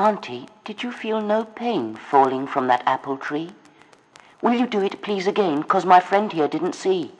Auntie, did you feel no pain falling from that apple tree? Will you do it please again, 'cause my friend here didn't see?